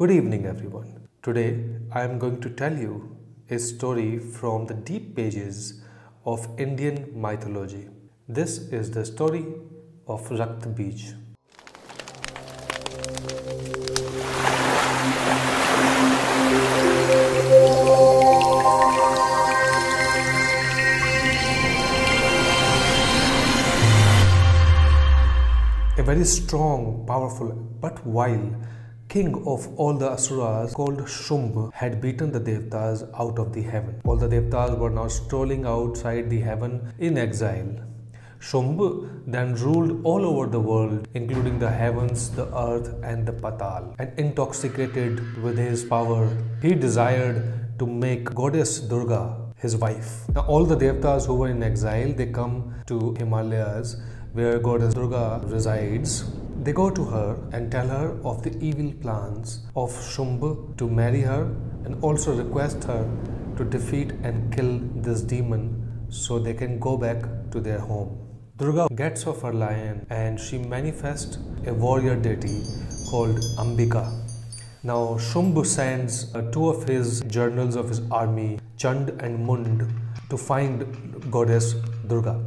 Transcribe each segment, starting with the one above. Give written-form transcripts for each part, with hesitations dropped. Good evening everyone. Today I am going to tell you a story from the deep pages of Indian mythology. This is the story of Raktabeeja. A very strong, powerful, but wild king of all the Asuras called Shumbh had beaten the devtas out of the heaven. All the devtas were now strolling outside the heaven in exile. Shumbh then ruled all over the world, including the heavens, the earth and the Patal. And intoxicated with his power, he desired to make goddess Durga his wife. Now all the devtas who were in exile, they come to Himalayas, where goddess Durga resides. They go to her and tell her of the evil plans of Shumbh to marry her and also request her to defeat and kill this demon so they can go back to their home. Durga gets off her lion and she manifests a warrior deity called Ambika. Now Shumbh sends two of his generals of his army, Chandan and Mund, to find goddess Durga.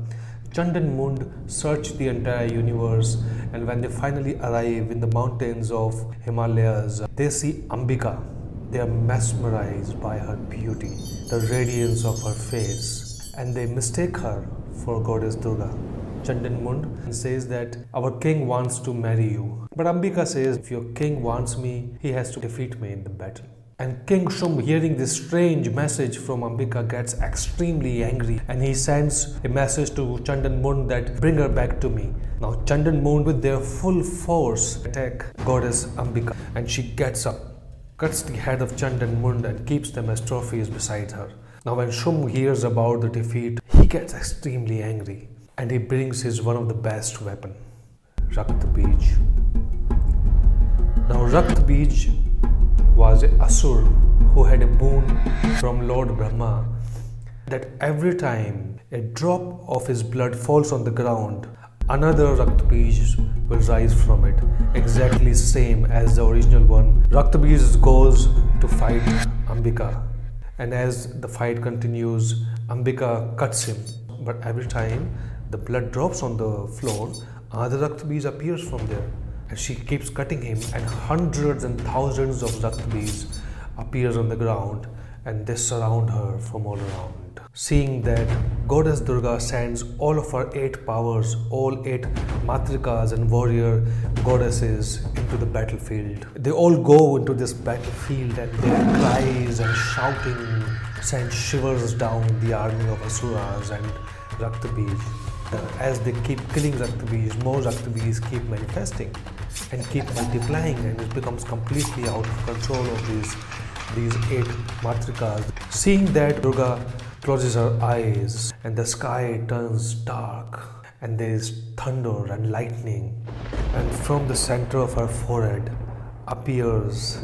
Chandan Mund search the entire universe, and when they finally arrive in the mountains of Himalayas, they see Ambika. They are mesmerized by her beauty, the radiance of her face, and they mistake her for goddess Durga. Chandan Mund says that our king wants to marry you. But Ambika says, if your king wants me, he has to defeat me in the battle. And King Shumbh, hearing this strange message from Ambika, gets extremely angry and he sends a message to Chandan Mund that bring her back to me. Now Chandan Mund with their full force attack goddess Ambika, and she gets up, cuts the head of Chandan Mund and keeps them as trophies beside her. Now when Shumbh hears about the defeat, he gets extremely angry and he brings his one of the best weapon, Raktabeeja. Now Raktabeeja was an Asur who had a boon from Lord Brahma that every time a drop of his blood falls on the ground, another Raktabeeja will rise from it, exactly same as the original one. Raktabeeja goes to fight Ambika, and as the fight continues, Ambika cuts him, but every time the blood drops on the floor, another Raktabeeja appears from there. She keeps cutting him, and hundreds and thousands of Raktabeeja appears on the ground and they surround her from all around. Seeing that, goddess Durga sends all of her 8 powers, all 8 Matrikas and warrior goddesses into the battlefield. They all go into this battlefield and their cries and shouting sends shivers down the army of Asuras and Raktabeeja. As they keep killing Raktabeeja, more Raktabeeja keep manifesting and keep multiplying, and it becomes completely out of control of these 8 Matrikas. Seeing that, Durga closes her eyes and the sky turns dark and there is thunder and lightning, and from the center of her forehead appears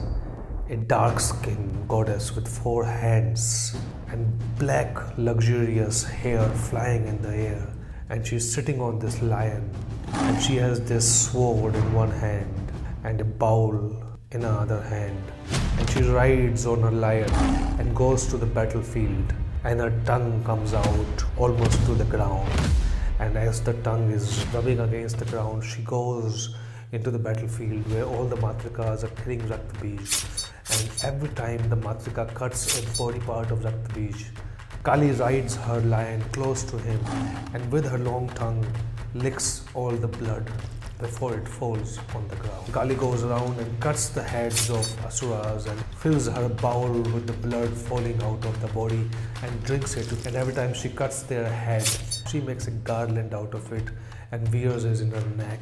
a dark-skinned goddess with 4 hands and black luxurious hair flying in the air. And she's sitting on this lion and she has this sword in one hand and a bowl in her other hand, and she rides on her lion and goes to the battlefield, and her tongue comes out almost to the ground, and as the tongue is rubbing against the ground, she goes into the battlefield where all the Matrikas are killing Raktabeeja, and every time the Matrika cuts a body part of Raktabeeja, Kali rides her lion close to him and with her long tongue licks all the blood before it falls on the ground. Kali goes around and cuts the heads of Asuras and fills her bowl with the blood falling out of the body and drinks it, and every time she cuts their head, she makes a garland out of it and wears it in her neck,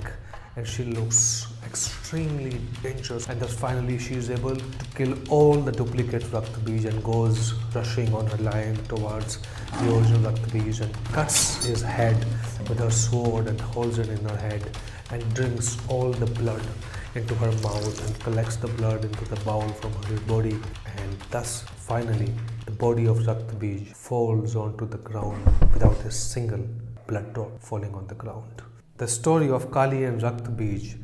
and she looks extremely dangerous, and thus finally she is able to kill all the duplicate Raktabeeja and goes rushing on her lion towards the original Raktabeeja and cuts his head with her sword and holds it in her head and drinks all the blood into her mouth and collects the blood into the bowl from her body, and thus finally the body of Raktabeeja falls onto the ground without a single blood drop falling on the ground. The story of Kali and Raktabeeja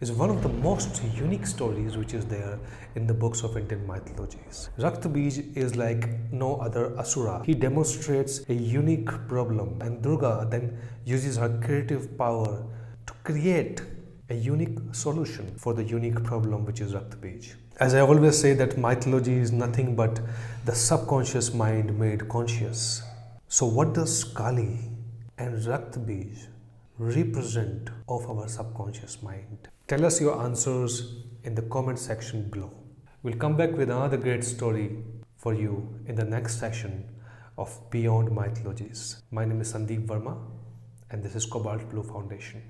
is one of the most unique stories which is there in the books of Indian mythologies. Raktabeeja is like no other Asura. He demonstrates a unique problem, and Durga then uses her creative power to create a unique solution for the unique problem which is Raktabeeja. As I always say, that mythology is nothing but the subconscious mind made conscious. So what does Kali and Raktabeeja represent of our subconscious mind? Tell us your answers in the comment section below. We'll come back with another great story for you in the next section of Beyond Mythologies. My name is Sundeep Verma, and this is Cobalt Blue Foundation.